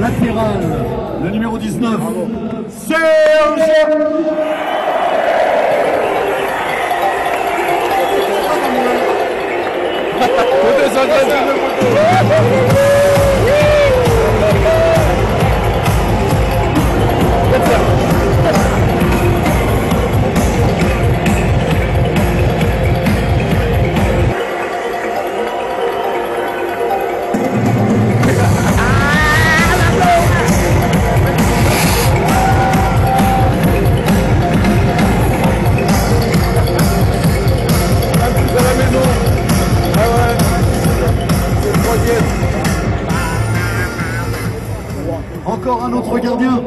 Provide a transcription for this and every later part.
Latéral, le numéro 19, Serge. Encore un autre gardien.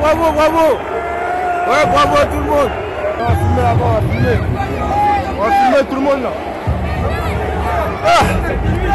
Bravo, bravo! Ouais, bravo à tout le monde! On va filmer là-bas, on va filmer! On va filmer tout le monde là! Ah.